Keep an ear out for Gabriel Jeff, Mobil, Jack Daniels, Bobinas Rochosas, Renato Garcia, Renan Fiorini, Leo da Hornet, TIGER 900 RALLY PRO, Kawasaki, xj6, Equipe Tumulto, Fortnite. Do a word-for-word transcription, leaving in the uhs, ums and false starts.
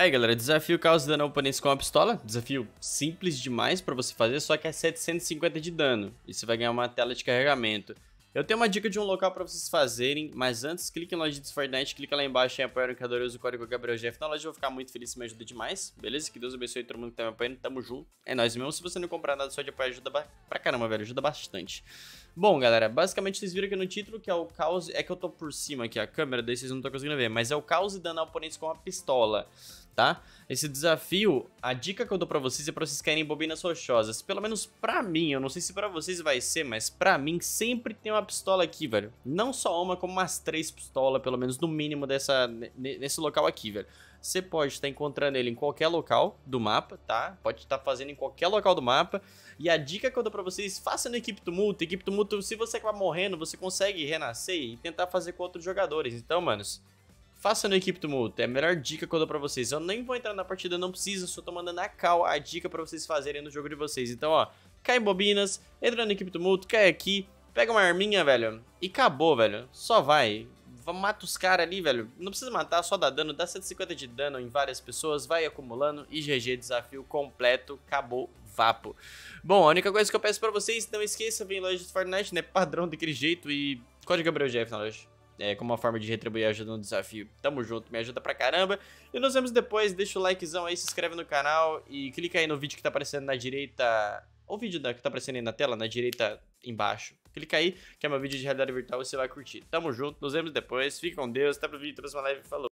Aí galera, desafio causa dano ao oponente com uma pistola, desafio simples demais pra você fazer, só que é setecentos e cinquenta de dano e você vai ganhar uma tela de carregamento. Eu tenho uma dica de um local pra vocês fazerem, mas antes clique em loja de Fortnite, clica lá embaixo em apoiar o criador e usa o código Gabriel Jeff na loja, eu vou ficar muito feliz, se me ajuda demais, beleza? Que Deus abençoe todo mundo que tá me apoiando, tamo junto, é nóis mesmo, se você não comprar nada só de apoio ajuda pra caramba, velho, ajuda bastante. Bom, galera, basicamente vocês viram aqui no título que é o caos, é que eu tô por cima aqui a câmera, daí vocês não estão conseguindo ver, mas é o caos e dano a oponentes com uma pistola, tá? Esse desafio, a dica que eu dou pra vocês é pra vocês caírem em bobinas rochosas, pelo menos pra mim, eu não sei se pra vocês vai ser, mas pra mim sempre tem uma pistola aqui, velho, não só uma, como umas três pistolas, pelo menos no mínimo dessa, nesse local aqui, velho. Você pode estar encontrando ele em qualquer local do mapa, tá? Pode estar fazendo em qualquer local do mapa. E a dica que eu dou pra vocês, faça no Equipe Tumulto. Equipe Tumulto, se você acabar morrendo, você consegue renascer e tentar fazer com outros jogadores. Então, manos, faça no Equipe Tumulto. É a melhor dica que eu dou pra vocês. Eu nem vou entrar na partida, não precisa. Só tô mandando na cal a dica pra vocês fazerem no jogo de vocês. Então, ó, cai em bobinas, entra no Equipe Tumulto, cai aqui, pega uma arminha, velho, e acabou, velho. Só vai. Mata os caras ali, velho. Não precisa matar, só dá dano. Dá cento e cinquenta de dano em várias pessoas. Vai acumulando. E G G, desafio completo. Acabou, vapo. Bom, a única coisa que eu peço pra vocês, não esqueça, vem em loja de Fortnite, né? Padrão daquele jeito. E código Gabriel Jeff na loja. É, como uma forma de retribuir a ajuda no desafio. Tamo junto, me ajuda pra caramba. E nos vemos depois. Deixa o likezão aí, se inscreve no canal. E clica aí no vídeo que tá aparecendo na direita. O vídeo que tá aparecendo aí na tela, na direita embaixo. Clica aí, que é meu vídeo de realidade virtual e você vai curtir. Tamo junto, nos vemos depois. Fique com Deus, até pro vídeo, trouxe uma live, falou.